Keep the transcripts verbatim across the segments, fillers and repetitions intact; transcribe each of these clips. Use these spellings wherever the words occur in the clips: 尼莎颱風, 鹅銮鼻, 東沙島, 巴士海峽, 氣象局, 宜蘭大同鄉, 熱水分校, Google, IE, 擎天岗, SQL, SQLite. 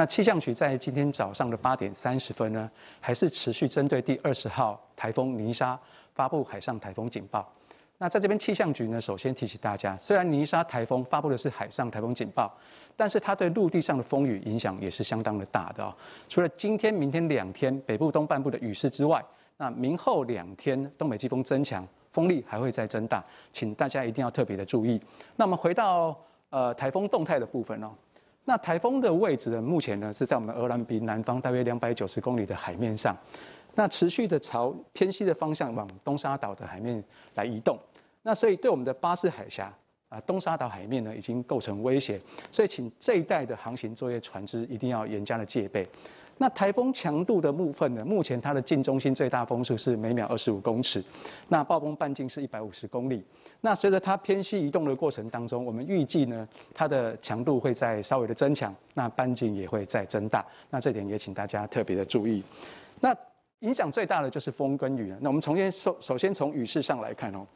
那气象局在今天早上的八点三十分呢，还是持续针对第二十号台风尼莎发布海上台风警报。那在这边气象局呢，首先提醒大家，虽然尼莎台风发布的是海上台风警报，但是它对陆地上的风雨影响也是相当的大的哦。除了今天、明天两天北部东半部的雨势之外，那明后两天东北季风增强，风力还会再增大，请大家一定要特别的注意。那我们回到呃台风动态的部分哦。那台风的位置呢？目前呢是在我们鹅銮鼻南方大约两百九十公里的海面上，那持续的朝偏西的方向往东沙岛的海面来移动。那所以对我们的巴士海峡啊，东沙岛海面呢已经构成威胁，所以请这一带的航行作业船只一定要严加的戒备。那台风强度的部分呢，目前它的近中心最大风速是每秒二十五公尺，那暴风半径是一百五十公里。那随着它偏西移动的过程当中，我们预计呢，它的强度会再稍微的增强，那半径也会再增大。那这点也请大家特别的注意。那影响最大的就是风跟雨了。那我们从先首首先从雨势上来看哦。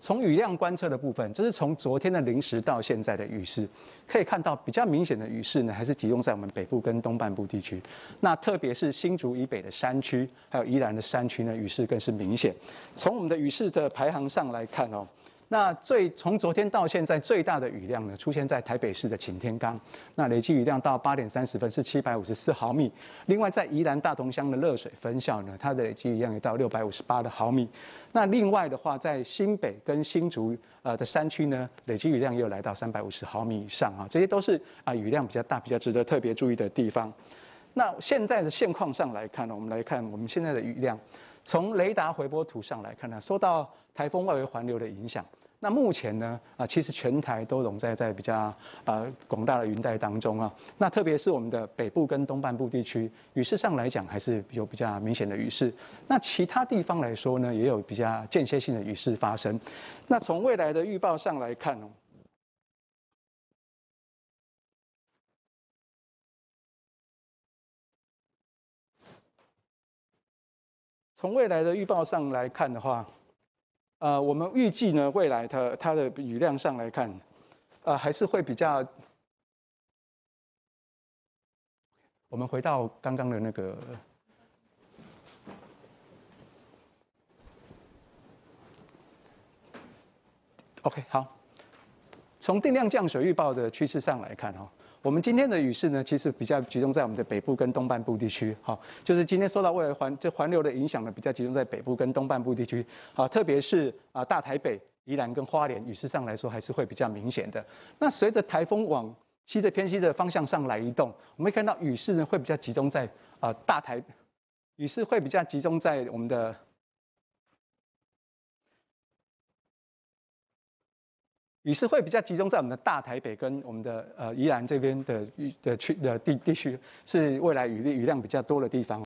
从雨量观测的部分，这是从昨天的零时到现在的雨势，可以看到比较明显的雨势呢，还是集中在我们北部跟东半部地区。那特别是新竹以北的山区，还有宜兰的山区呢，雨势更是明显。从我们的雨势的排行上来看哦，那最从昨天到现在最大的雨量呢，出现在台北市的擎天岗，那累计雨量到八点三十分是七百五十四毫米。另外在宜兰大同乡的热水分校呢，它的累计雨量也到六百五十八的毫米。那另外的话，在新北跟新竹呃的山区呢，累积雨量也有来到三百五十毫米以上啊，这些都是啊雨量比较大、比较值得特别注意的地方。那现在的现况上来看呢，我们来看我们现在的雨量，从雷达回波图上来看呢，受到台风外围环流的影响。那目前呢，啊，其实全台都笼罩在比较呃广大的云带当中啊。那特别是我们的北部跟东半部地区，雨势上来讲还是有比较明显的雨势。那其他地方来说呢，也有比较间歇性的雨势发生。那从未来的预报上来看哦，从未来的预报上来看的话。呃，我们预计呢，未来它它的雨量上来看，呃，还是会比较。我们回到刚刚的那个，OK， 好。从定量降水预报的趋势上来看，哈。我们今天的雨势呢，其实比较集中在我们的北部跟东半部地区，好，就是今天受到外围环这环流的影响呢，比较集中在北部跟东半部地区，好，特别是啊大台北、宜兰跟花莲，雨势上来说还是会比较明显的。那随着台风往西的偏西的方向上来移动，我们会看到雨势呢会比较集中在啊大台，雨势会比较集中在我们的。雨势会比较集中在我们的大台北跟我们的呃宜兰这边的的区的地地区，是未来雨力雨量比较多的地方。